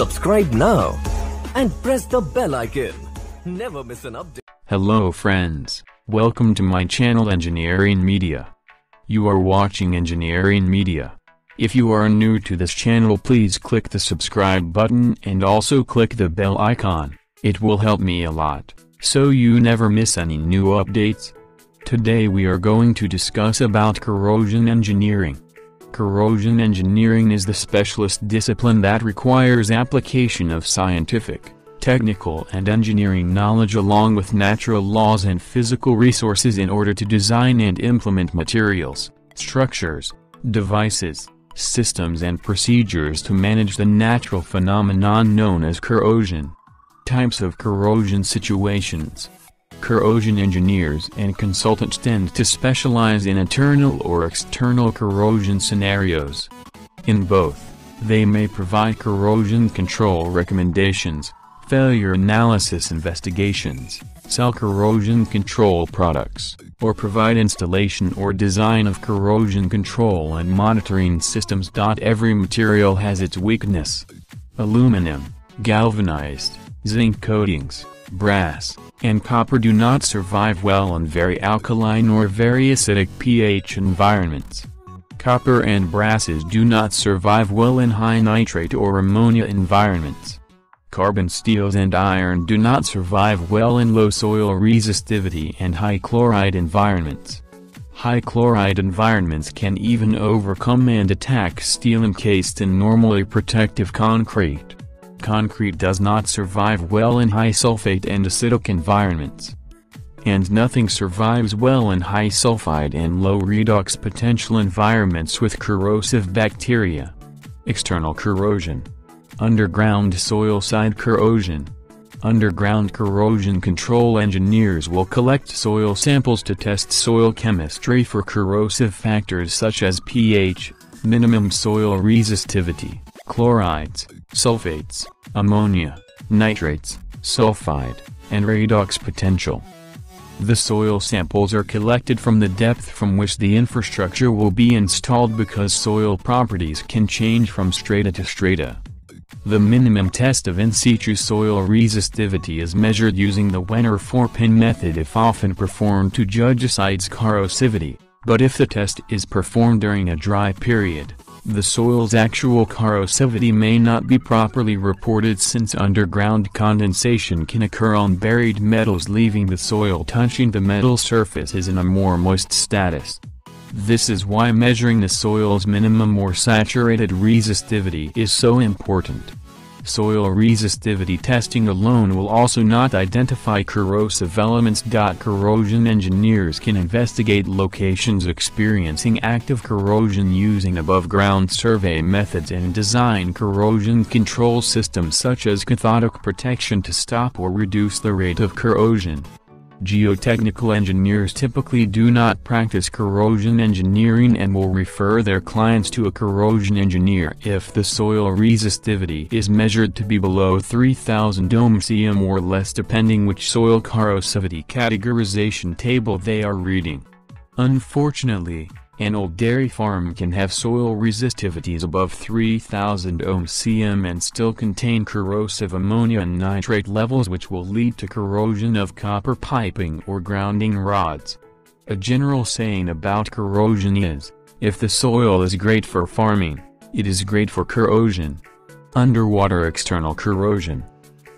Subscribe now and press the bell icon. Never miss an update. Hello friends, welcome to my channel Engineering Media. You are watching Engineering Media. If you are new to this channel, please click the subscribe button and also click the bell icon. It will help me a lot, so you never miss any new updates. Today we are going to discuss about corrosion engineering. Corrosion engineering is the specialist discipline that requires application of scientific, technical and engineering knowledge along with natural laws and physical resources in order to design and implement materials, structures, devices, systems and procedures to manage the natural phenomenon known as corrosion. Types of corrosion situations. Corrosion engineers and consultants tend to specialize in internal or external corrosion scenarios. In both, they may provide corrosion control recommendations, failure analysis investigations, sell corrosion control products, or provide installation or design of corrosion control and monitoring systems. Every material has its weakness. Aluminum, galvanized, zinc coatings, brass, and copper do not survive well in very alkaline or very acidic pH environments. Copper and brasses do not survive well in high nitrate or ammonia environments. Carbon steels and iron do not survive well in low soil resistivity and high chloride environments. High chloride environments can even overcome and attack steel encased in normally protective concrete. Concrete does not survive well in high sulfate and acidic environments. And nothing survives well in high sulfide and low redox potential environments with corrosive bacteria. External corrosion. Underground soil side corrosion. Underground corrosion control engineers will collect soil samples to test soil chemistry for corrosive factors such as pH, minimum soil resistivity, chlorides, sulfates, ammonia, nitrates, sulfide, and redox potential. The soil samples are collected from the depth from which the infrastructure will be installed because soil properties can change from strata to strata. The minimum test of in-situ soil resistivity is measured using the Wenner 4-pin method if often performed to judge a site's corrosivity, but if the test is performed during a dry period, the soil's actual corrosivity may not be properly reported since underground condensation can occur on buried metals, leaving the soil touching the metal surfaces in a more moist status. This is why measuring the soil's minimum or saturated resistivity is so important. Soil resistivity testing alone will also not identify corrosive elements. Corrosion engineers can investigate locations experiencing active corrosion using above-ground survey methods and design corrosion control systems such as cathodic protection to stop or reduce the rate of corrosion. Geotechnical engineers typically do not practice corrosion engineering and will refer their clients to a corrosion engineer if the soil resistivity is measured to be below 3000 ohms or less, depending which soil corrosivity categorization table they are reading. Unfortunately, an old dairy farm can have soil resistivities above 3000 ohms and still contain corrosive ammonia and nitrate levels, which will lead to corrosion of copper piping or grounding rods. A general saying about corrosion is, if the soil is great for farming, it is great for corrosion. Underwater external corrosion.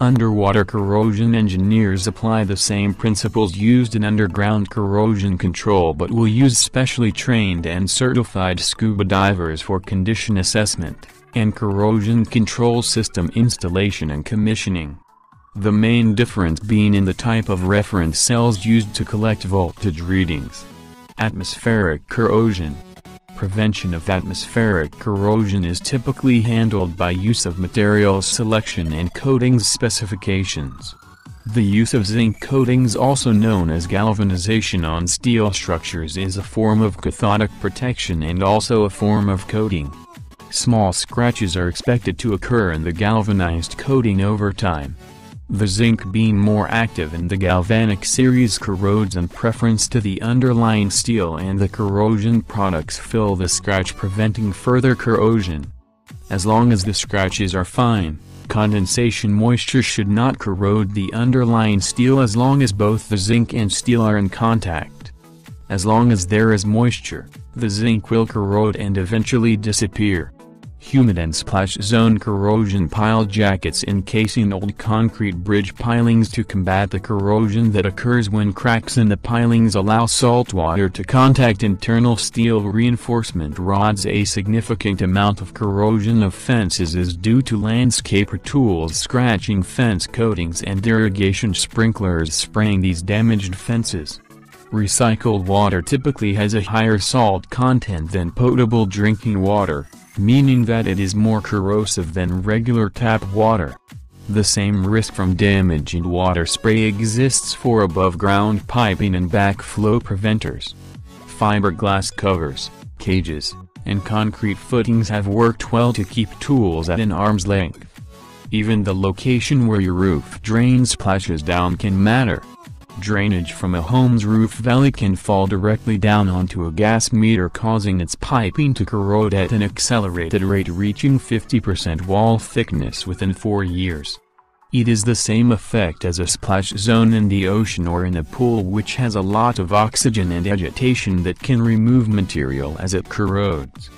Underwater corrosion engineers apply the same principles used in underground corrosion control but will use specially trained and certified scuba divers for condition assessment, and corrosion control system installation and commissioning. The main difference being in the type of reference cells used to collect voltage readings. Atmospheric corrosion. Prevention of atmospheric corrosion is typically handled by use of materials selection and coatings specifications. The use of zinc coatings, also known as galvanization, on steel structures is a form of cathodic protection and also a form of coating. Small scratches are expected to occur in the galvanized coating over time. The zinc being more active in the galvanic series corrodes in preference to the underlying steel, and the corrosion products fill the scratch, preventing further corrosion. As long as the scratches are fine, condensation moisture should not corrode the underlying steel as long as both the zinc and steel are in contact. As long as there is moisture, the zinc will corrode and eventually disappear. Humid and splash zone corrosion pile jackets encasing old concrete bridge pilings to combat the corrosion that occurs when cracks in the pilings allow salt water to contact internal steel reinforcement rods. A significant amount of corrosion of fences is due to landscaper tools scratching fence coatings and irrigation sprinklers spraying these damaged fences. Recycled water typically has a higher salt content than potable drinking water, meaning that it is more corrosive than regular tap water. The same risk from damage in water spray exists for above-ground piping and backflow preventers. Fiberglass covers, cages, and concrete footings have worked well to keep tools at an arm's length. Even the location where your roof drain splashes down can matter. Drainage from a home's roof valley can fall directly down onto a gas meter, causing its piping to corrode at an accelerated rate, reaching 50% wall thickness within 4 years. It is the same effect as a splash zone in the ocean or in a pool, which has a lot of oxygen and agitation that can remove material as it corrodes.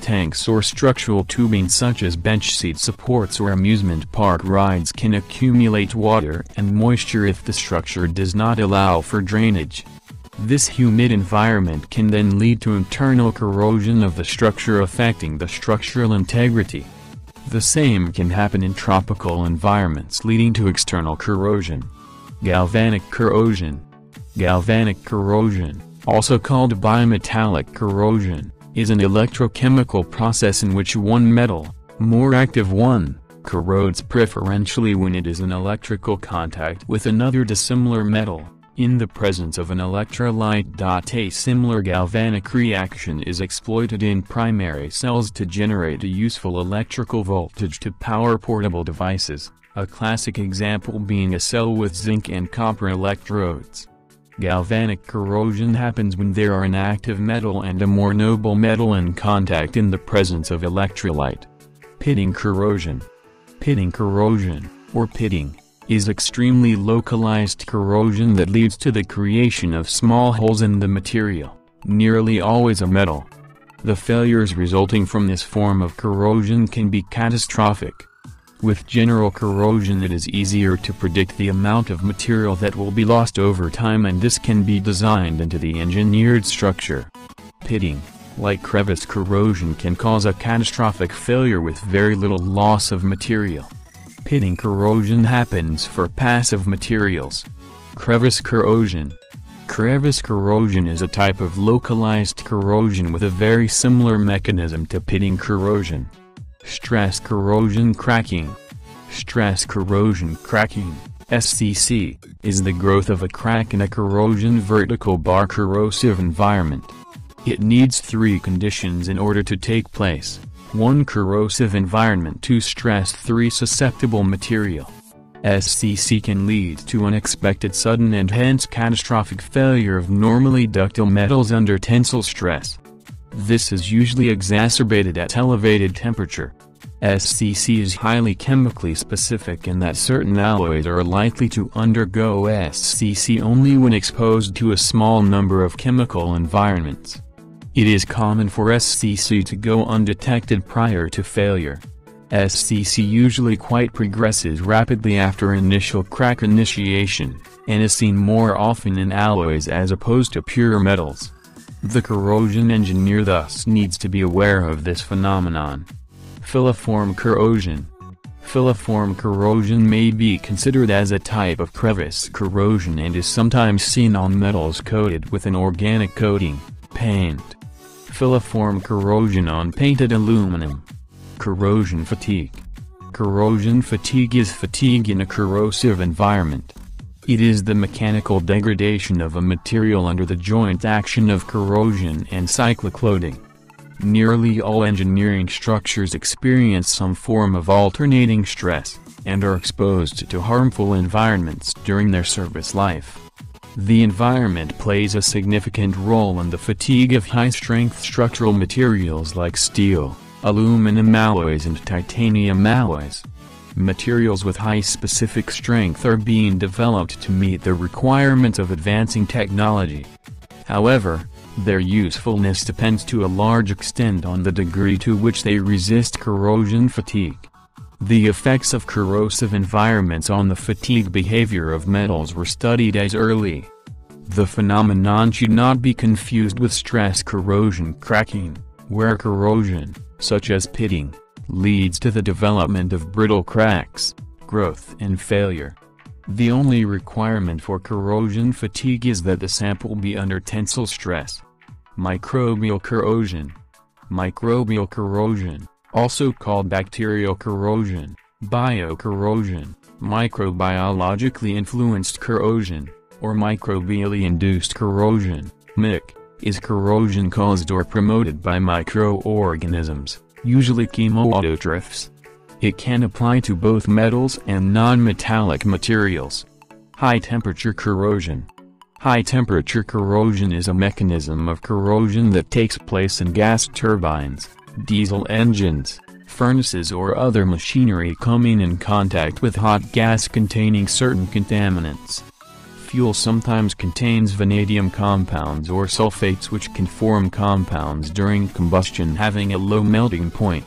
Tanks or structural tubing such as bench seat supports or amusement park rides can accumulate water and moisture if the structure does not allow for drainage. This humid environment can then lead to internal corrosion of the structure, affecting the structural integrity. The same can happen in tropical environments, leading to external corrosion. Galvanic corrosion. Galvanic corrosion, also called bimetallic corrosion, is an electrochemical process in which one metal, more active one, corrodes preferentially when it is in electrical contact with another dissimilar metal, in the presence of an electrolyte. A similar galvanic reaction is exploited in primary cells to generate a useful electrical voltage to power portable devices, a classic example being a cell with zinc and copper electrodes. Galvanic corrosion happens when there are an active metal and a more noble metal in contact in the presence of electrolyte. Pitting corrosion. Pitting corrosion, or pitting, is extremely localized corrosion that leads to the creation of small holes in the material, nearly always a metal. The failures resulting from this form of corrosion can be catastrophic. With general corrosion, it is easier to predict the amount of material that will be lost over time, and this can be designed into the engineered structure. Pitting, like crevice corrosion, can cause a catastrophic failure with very little loss of material. Pitting corrosion happens for passive materials. Crevice corrosion. Crevice corrosion is a type of localized corrosion with a very similar mechanism to pitting corrosion. Stress corrosion cracking. Stress corrosion cracking, SCC, is the growth of a crack in a corrosion vertical bar corrosive environment. It needs three conditions in order to take place: 1. Corrosive environment. 2. Stress. 3. Susceptible material. SCC can lead to unexpected, sudden, and hence catastrophic failure of normally ductile metals under tensile stress. This is usually exacerbated at elevated temperature. SCC is highly chemically specific in that certain alloys are likely to undergo SCC only when exposed to a small number of chemical environments. It is common for SCC to go undetected prior to failure. SCC usually quite progresses rapidly after initial crack initiation, and is seen more often in alloys as opposed to pure metals. The corrosion engineer thus needs to be aware of this phenomenon. Filiform corrosion. Filiform corrosion may be considered as a type of crevice corrosion and is sometimes seen on metals coated with an organic coating, paint. Filiform corrosion on painted aluminum. Corrosion fatigue. Corrosion fatigue is fatigue in a corrosive environment. It is the mechanical degradation of a material under the joint action of corrosion and cyclic loading. Nearly all engineering structures experience some form of alternating stress, and are exposed to harmful environments during their service life. The environment plays a significant role in the fatigue of high-strength structural materials like steel, aluminum alloys, and titanium alloys. materials with high specific strength are being developed to meet the requirements of advancing technology. However, their usefulness depends to a large extent on the degree to which they resist corrosion fatigue. The effects of corrosive environments on the fatigue behavior of metals were studied as early. The phenomenon should not be confused with stress corrosion cracking, where corrosion, such as pitting, leads to the development of brittle cracks, growth and failure. The only requirement for corrosion fatigue is that the sample be under tensile stress. Microbial corrosion. Microbial corrosion, also called bacterial corrosion, biocorrosion, microbiologically influenced corrosion, or microbially induced corrosion, MIC, is corrosion caused or promoted by microorganisms, usually chemootrophs. It can apply to both metals and non-metallic materials. High-temperature corrosion. High-temperature corrosion is a mechanism of corrosion that takes place in gas turbines, diesel engines, furnaces or other machinery coming in contact with hot gas containing certain contaminants. Fuel sometimes contains vanadium compounds or sulfates, which can form compounds during combustion having a low melting point.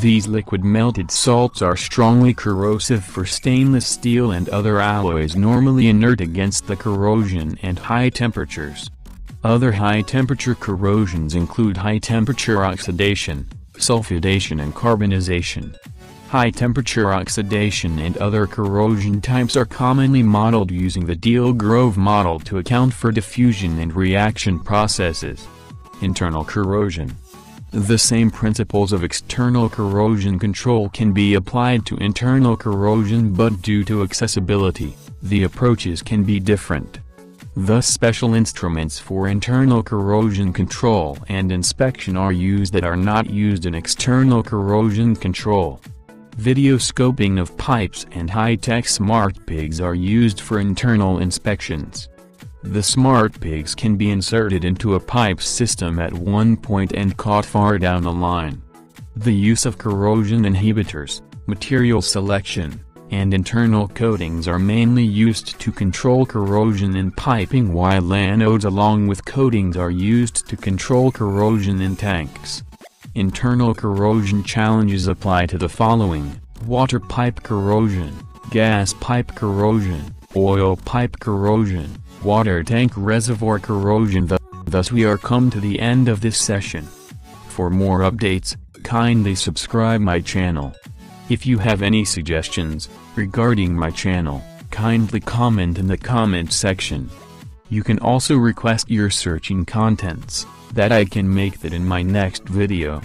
These liquid melted salts are strongly corrosive for stainless steel and other alloys normally inert against the corrosion and high temperatures. Other high-temperature corrosions include high-temperature oxidation, sulfidation and carbonization. High-temperature oxidation and other corrosion types are commonly modeled using the Deal-Grove model to account for diffusion and reaction processes. Internal corrosion. The same principles of external corrosion control can be applied to internal corrosion, but due to accessibility, the approaches can be different. Thus special instruments for internal corrosion control and inspection are used that are not used in external corrosion control. Video scoping of pipes and high-tech smart pigs are used for internal inspections. The smart pigs can be inserted into a pipe system at one point and caught far down the line. The use of corrosion inhibitors, material selection, and internal coatings are mainly used to control corrosion in piping, while anodes along with coatings are used to control corrosion in tanks. Internal corrosion challenges apply to the following: water pipe corrosion, gas pipe corrosion, oil pipe corrosion, water tank reservoir corrosion. Thus we are come to the end of this session. For more updates, kindly subscribe my channel. If you have any suggestions regarding my channel, kindly comment in the comment section. You can also request your searching contents that I can make that in my next video.